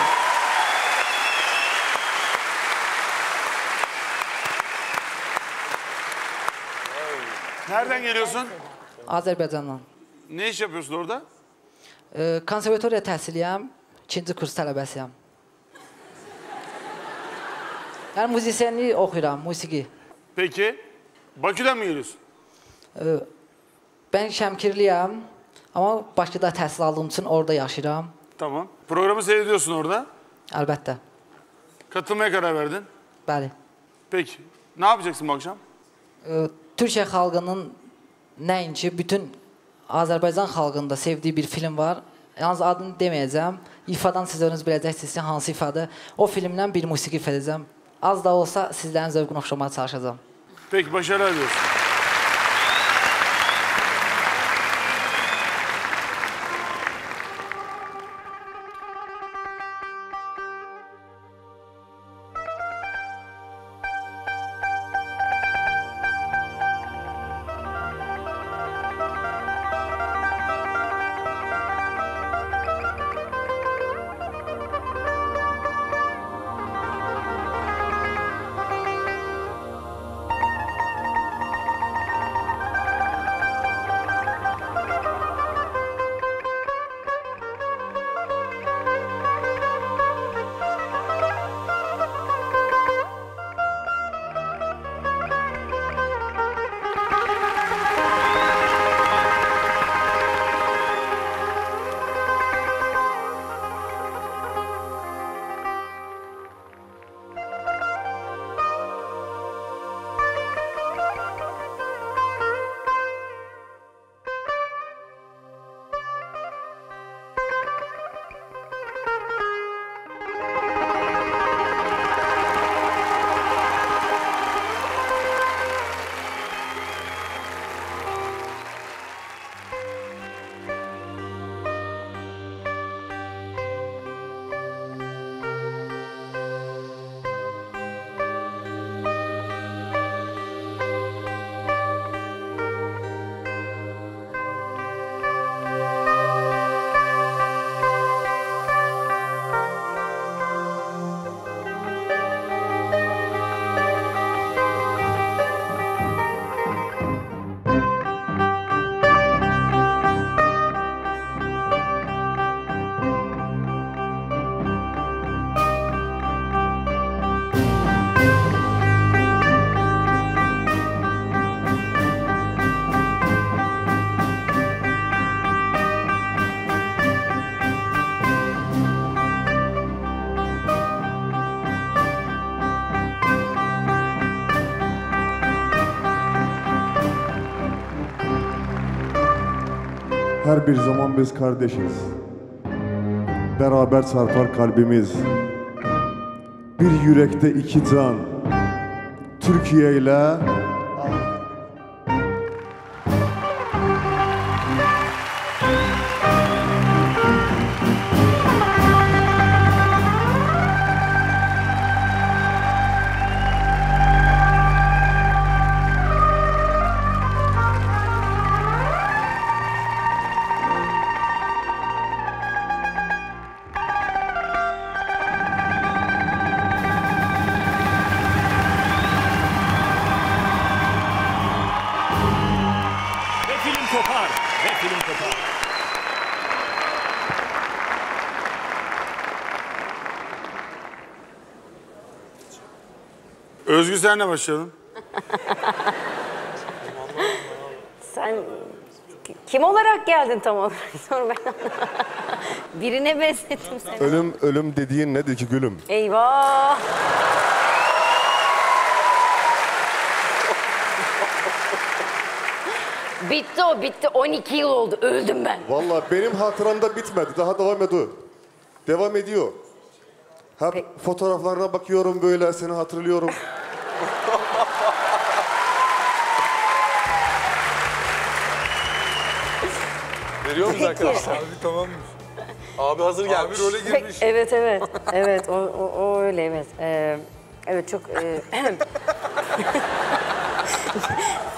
Nereden geliyorsun? Azerbaycan'dan. Ne iş yapıyorsun orada? Konservatoriya təhsiliyəm. 2-ci kurs tələbəsiyəm. Ben müzisyenliği okuyorum, müziği. Peki, Bakü'den mi geliyorsun? Ben Şemkirliyim ama Bakü'de təhsil aldığım için orada yaşıyorum. Tamam. Programı seyrediyorsun orada? Elbette. Katılmaya karar verdin? Bəli. Peki, ne yapacaksın bu akşam? Türkiye halkının neyinci, bütün Azerbaycan halkında sevdiği bir film var. Yalnız adını demeyeceğim. İfadan siz önünüz bileceksiniz ki hansı ifadı. O filmden bir müzik ifa edeceğim. Az da olsa sizlerin zövqünü oxşamaya çalışacağım. Peki, başarılar diliyoruz. Her bir zaman biz kardeşiz. Beraber sarfar kalbimiz. Bir yürekte iki can. Türkiye ile... Özgü senle başlayalım. Sen kim olarak geldin tam olarak? Sonra ben birine benzettim seni. Ölüm dediğin nedir ki gülüm? Eyvah! Bitti o, bitti. 12 yıl oldu. Öldüm ben. Vallahi benim hatıramda bitmedi. Daha devam ediyor. Devam ediyor. Hep peki, fotoğraflarına bakıyorum böyle, seni hatırlıyorum. Veriyor musun arkadaşlar? Abi tamammış. Abi hazır gelmiş. Abi role girmiş. Peki, evet, evet. Evet, o öyle, evet. Evet, çok...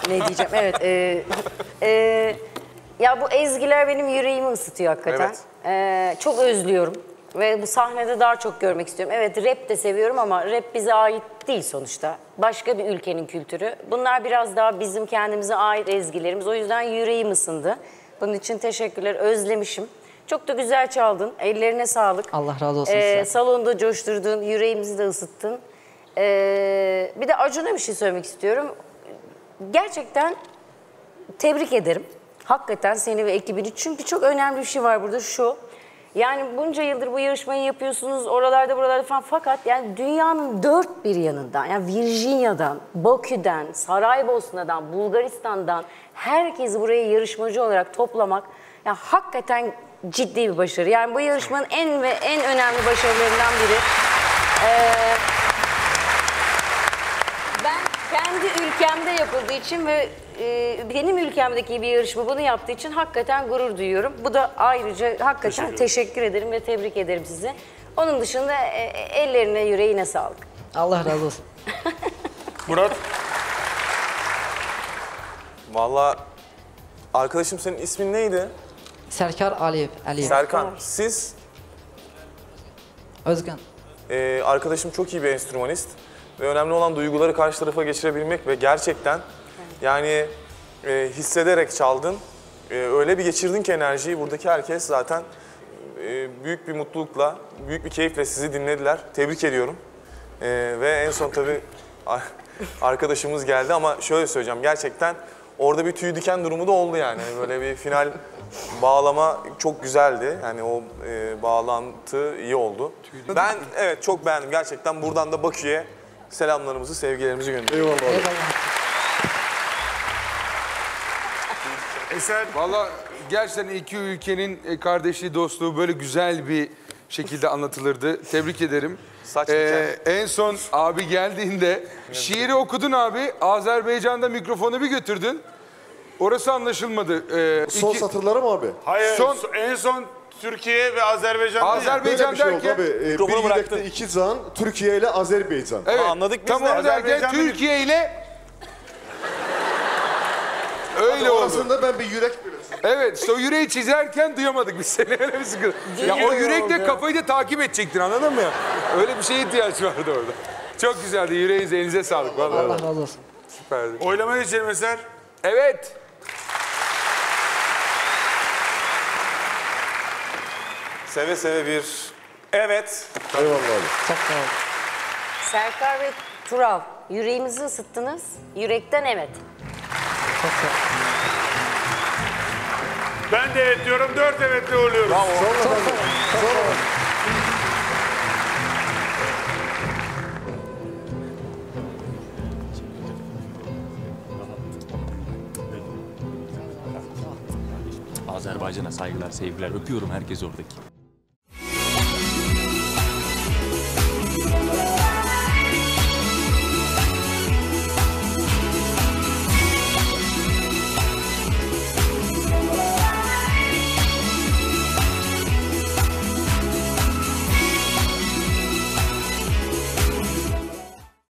ne diyeceğim, evet. Ya bu ezgiler benim yüreğimi ısıtıyor hakikaten. Evet. Çok özlüyorum. Ve bu sahnede daha çok görmek istiyorum. Evet, rap de seviyorum ama rap bize ait değil sonuçta. Başka bir ülkenin kültürü. Bunlar biraz daha bizim kendimize ait ezgilerimiz. O yüzden yüreğim ısındı. Bunun için teşekkürler. Özlemişim. Çok da güzel çaldın. Ellerine sağlık. Allah razı olsun size. Salonda coşturdun, yüreğimizi de ısıttın. Bir de Acun'a bir şey söylemek istiyorum. Gerçekten tebrik ederim. Hakikaten seni ve ekibini. Çünkü çok önemli bir şey var burada, şu. Yani bunca yıldır bu yarışmayı yapıyorsunuz, oralarda buralarda falan, fakat yani dünyanın dört bir yanından, yani Virginia'dan, Bakü'den, Saraybosna'dan, Bulgaristan'dan herkesi buraya yarışmacı olarak toplamak, yani hakikaten ciddi bir başarı. Yani bu yarışmanın en önemli başarılarından biri. Ben kendi ülkemde yapıldığı için ve benim ülkemdeki bir yarışma bunu yaptığı için hakikaten gurur duyuyorum. Bu da ayrıca hakikaten teşekkür ederim ve tebrik ederim sizi. Onun dışında ellerine, yüreğine sağlık. Allah razı olsun. Murat. Vallahi arkadaşım, senin ismin neydi? Serkan Aliyev. Serkan, siz? Özgün. Arkadaşım çok iyi bir enstrümanist. Ve önemli olan duyguları karşı tarafa geçirebilmek ve gerçekten... Yani hissederek çaldın, öyle bir geçirdin ki enerjiyi, buradaki herkes zaten büyük bir mutlulukla, büyük bir keyifle sizi dinlediler. Tebrik ediyorum. Ve en son tabii arkadaşımız geldi ama şöyle söyleyeceğim, gerçekten orada bir tüy diken durumu da oldu yani. Böyle bir final bağlama çok güzeldi, yani o bağlantı iyi oldu. Ben evet çok beğendim gerçekten, buradan da Bakü'ye selamlarımızı, sevgilerimizi gönderiyorum. Eyvallah. Eyvallah. Eser. Valla gerçekten iki ülkenin kardeşliği, dostluğu böyle güzel bir şekilde anlatılırdı. Tebrik ederim. En son abi geldiğinde şiiri okudun abi. Azerbaycan'da mikrofonu bir götürdün. Orası anlaşılmadı. Son satırları mı abi? Hayır. En son Türkiye ve Azerbaycan'da. Azerbaycan derken... Şey bir yedekte iki zan, Türkiye ile Azerbaycan. Evet. Anladık biz de. Tamam derken Türkiye ile... Öyle oldu. Aslında ben bir yürek biliyorsun. Evet, işte o yüreği çizerken duyamadık biz seni, öyle bir sıkıntı. Ya o yürekle kafayı da takip edecektin, anladın mı ya? Öyle bir şeye ihtiyaç vardı orada. Çok güzeldi, yüreğinize, elinize sağlık. Vallahi. Allah razı olsun. Süperdi. Oylamaya geçelim Eser. Evet. Seve seve bir evet. Eyvallah abi. Çok sağ olun. Serkan ve Tural, yüreğimizi ısıttınız. Yürekten evet. Ben de evet diyorum, 4 evetle oluyoruz. Bravo. Sonra. Azerbaycan'a saygılar, sevgiler. Öpüyorum herkes oradaki.